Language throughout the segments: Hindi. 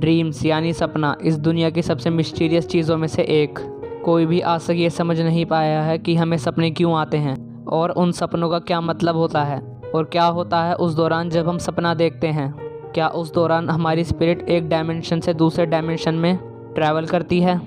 ड्रीम्स यानी सपना इस दुनिया की सबसे मिस्टीरियस चीज़ों में से एक। कोई भी आज तक ये समझ नहीं पाया है कि हमें सपने क्यों आते हैं और उन सपनों का क्या मतलब होता है और क्या होता है उस दौरान जब हम सपना देखते हैं। क्या उस दौरान हमारी स्पिरिट एक डायमेंशन से दूसरे डायमेंशन में ट्रैवल करती है?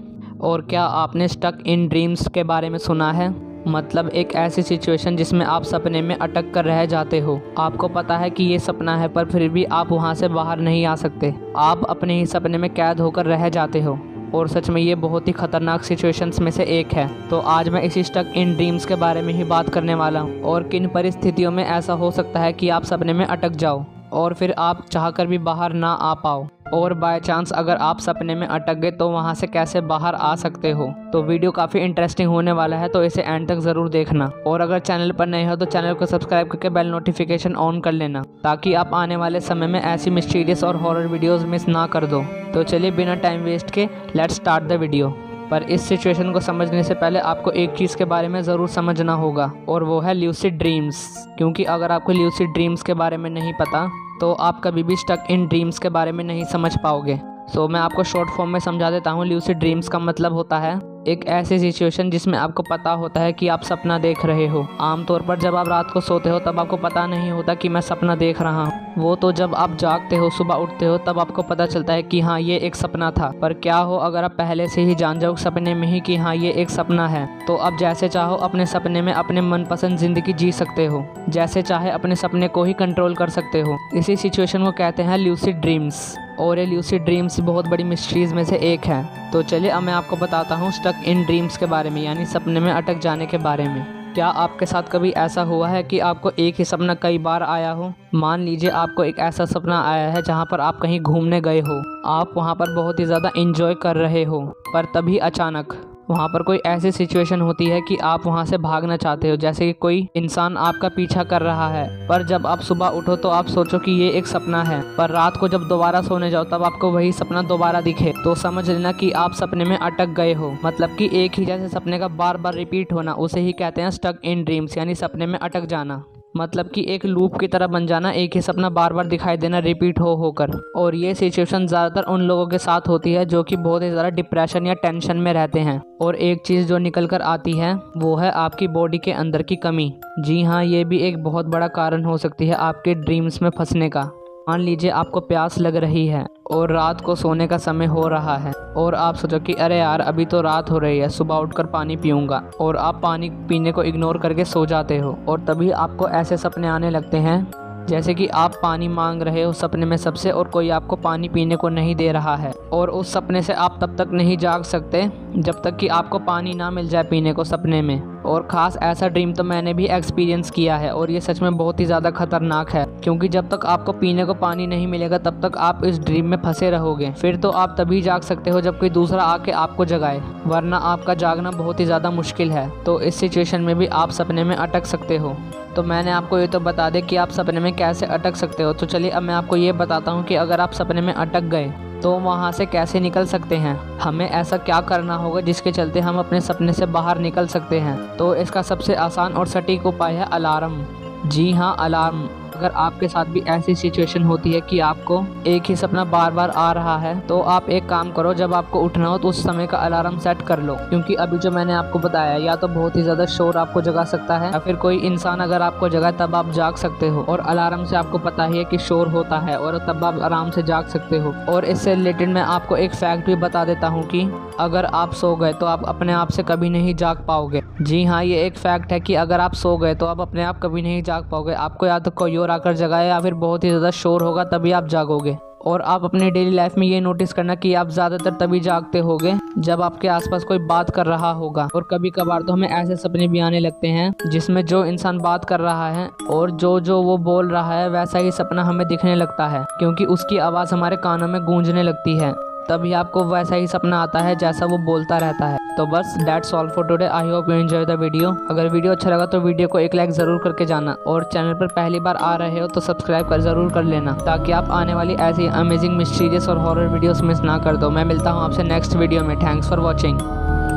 और क्या आपने स्टक इन ड्रीम्स के बारे में सुना है? मतलब एक ऐसी सिचुएशन जिसमें आप सपने में अटक कर रह जाते हो। आपको पता है कि ये सपना है पर फिर भी आप वहाँ से बाहर नहीं आ सकते। आप अपने ही सपने में कैद होकर रह जाते हो और सच में ये बहुत ही ख़तरनाक सिचुएशंस में से एक है। तो आज मैं इसी स्टक इन ड्रीम्स के बारे में ही बात करने वाला हूँ और किन परिस्थितियों में ऐसा हो सकता है कि आप सपने में अटक जाओ और फिर आप चाहकर भी बाहर ना आ पाओ, और बाय चांस अगर आप सपने में अटक गए तो वहाँ से कैसे बाहर आ सकते हो। तो वीडियो काफ़ी इंटरेस्टिंग होने वाला है तो इसे एंड तक ज़रूर देखना, और अगर चैनल पर नए हो तो चैनल को सब्सक्राइब करके बेल नोटिफिकेशन ऑन कर लेना ताकि आप आने वाले समय में ऐसी मिस्टीरियस और हॉरर वीडियोस मिस ना कर दो। तो चलिए बिना टाइम वेस्ट के लेट्स स्टार्ट द वीडियो। पर इस सिचुएशन को समझने से पहले आपको एक चीज़ के बारे में ज़रूर समझना होगा और वो है ल्यूसिड ड्रीम्स, क्योंकि अगर आपको ल्यूसिड ड्रीम्स के बारे में नहीं पता तो आप कभी भी स्टक इन ड्रीम्स के बारे में नहीं समझ पाओगे। सो मैं आपको शॉर्ट फॉर्म में समझा देता हूँ। ल्यूसिड ड्रीम्स का मतलब होता है एक ऐसी सिचुएशन जिसमें आपको पता होता है कि आप सपना देख रहे हो। आमतौर पर जब आप रात को सोते हो तब आपको पता नहीं होता कि मैं सपना देख रहा हूँ, वो तो जब आप जागते हो सुबह उठते हो तब आपको पता चलता है कि हाँ ये एक सपना था। पर क्या हो अगर आप पहले से ही जान जाओ सपने में ही कि हाँ ये एक सपना है, तो आप जैसे चाहो अपने सपने में अपने मनपसंद जिंदगी जी सकते हो, जैसे चाहे अपने सपने को ही कंट्रोल कर सकते हो। इसी सिचुएशन को कहते हैं ल्यूसिड ड्रीम्स, और ये ल्यूसिड ड्रीम्स बहुत बड़ी मिस्ट्रीज़ में से एक है। तो चलिए अब मैं आपको बताता हूँ स्टक इन ड्रीम्स के बारे में, यानी सपने में अटक जाने के बारे में। क्या आपके साथ कभी ऐसा हुआ है कि आपको एक ही सपना कई बार आया हो? मान लीजिए आपको एक ऐसा सपना आया है जहाँ पर आप कहीं घूमने गए हो, आप वहाँ पर बहुत ही ज़्यादा इंजॉय कर रहे हो, पर तभी अचानक वहाँ पर कोई ऐसी सिचुएशन होती है कि आप वहाँ से भागना चाहते हो, जैसे कि कोई इंसान आपका पीछा कर रहा है। पर जब आप सुबह उठो तो आप सोचो कि ये एक सपना है, पर रात को जब दोबारा सोने जाओ तब आपको वही सपना दोबारा दिखे तो समझ लेना कि आप सपने में अटक गए हो। मतलब कि एक ही जैसे सपने का बार बार रिपीट होना, उसे ही कहते हैं स्टक इन ड्रीम्स यानी सपने में अटक जाना। मतलब कि एक लूप की तरह बन जाना, एक ही सपना बार बार दिखाई देना रिपीट होकर। और ये सिचुएशन ज़्यादातर उन लोगों के साथ होती है जो कि बहुत ही ज़्यादा डिप्रेशन या टेंशन में रहते हैं, और एक चीज़ जो निकल कर आती है वो है आपकी बॉडी के अंदर की कमी। जी हाँ, ये भी एक बहुत बड़ा कारण हो सकती है आपके ड्रीम्स में फंसने का। मान लीजिए आपको प्यास लग रही है और रात को सोने का समय हो रहा है, और आप सोचो कि अरे यार अभी तो रात हो रही है, सुबह उठकर पानी पीऊँगा, और आप पानी पीने को इग्नोर करके सो जाते हो। और तभी आपको ऐसे सपने आने लगते हैं जैसे कि आप पानी मांग रहे हो सपने में सबसे और कोई आपको पानी पीने को नहीं दे रहा है, और उस सपने से आप तब तक नहीं जाग सकते जब तक कि आपको पानी ना मिल जाए पीने को सपने में। और ख़ास ऐसा ड्रीम तो मैंने भी एक्सपीरियंस किया है, और ये सच में बहुत ही ज़्यादा खतरनाक है क्योंकि जब तक आपको पीने को पानी नहीं मिलेगा तब तक आप इस ड्रीम में फंसे रहोगे। फिर तो आप तभी जाग सकते हो जब कोई दूसरा आके आपको जगाए, वरना आपका जागना बहुत ही ज़्यादा मुश्किल है। तो इस सिचुएशन में भी आप सपने में अटक सकते हो। तो मैंने आपको ये तो बता दें कि आप सपने में कैसे अटक सकते हो, तो चलिए अब मैं आपको ये बताता हूँ कि अगर आप सपने में अटक गए तो वहाँ से कैसे निकल सकते हैं, हमें ऐसा क्या करना होगा जिसके चलते हम अपने सपने से बाहर निकल सकते हैं। तो इसका सबसे आसान और सटीक उपाय है अलार्म। जी हाँ, अलार्म। अगर आपके साथ भी ऐसी सिचुएशन होती है कि आपको एक ही सपना बार बार आ रहा है तो आप एक काम करो, जब आपको उठना हो तो उस समय का अलार्म सेट कर लो, क्योंकि अभी जो मैंने आपको बताया या तो बहुत ही ज़्यादा शोर आपको जगा सकता है या फिर कोई इंसान अगर आपको जगाए तब आप जाग सकते हो, और अलार्म से आपको पता ही है कि शोर होता है और तब आप आराम से जाग सकते हो। और इससे रिलेटेड मैं आपको एक फैक्ट भी बता देता हूँ कि अगर आप सो गए तो आप अपने आप से कभी नहीं जाग पाओगे। जी हाँ, ये एक फैक्ट है कि अगर आप सो गए तो आप अपने आप कभी नहीं जाग पाओगे। आपको या तो कोई और आकर जगाए या फिर बहुत ही ज़्यादा शोर होगा तभी आप जागोगे। और आप अपने डेली लाइफ में ये नोटिस करना कि आप ज़्यादातर तभी जागते होगे जब आपके आसपास कोई बात कर रहा होगा। और कभी कभार तो हमें ऐसे सपने भी आने लगते हैं जिसमें जो इंसान बात कर रहा है और जो वो बोल रहा है वैसा ही सपना हमें दिखने लगता है, क्योंकि उसकी आवाज़ हमारे कानों में गूंजने लगती है, तभी आपको वैसा ही सपना आता है जैसा वो बोलता रहता है। तो बस that's all for today. I hope you enjoy the video. अगर वीडियो अच्छा लगा तो वीडियो को एक लाइक ज़रूर करके जाना, और चैनल पर पहली बार आ रहे हो तो सब्सक्राइब कर ज़रूर कर लेना ताकि आप आने वाली ऐसी अमेजिंग मिस्टीरियस और हॉरर वीडियोस मिस ना कर दो। मैं मिलता हूँ आपसे नेक्स्ट वीडियो में। Thanks for watching.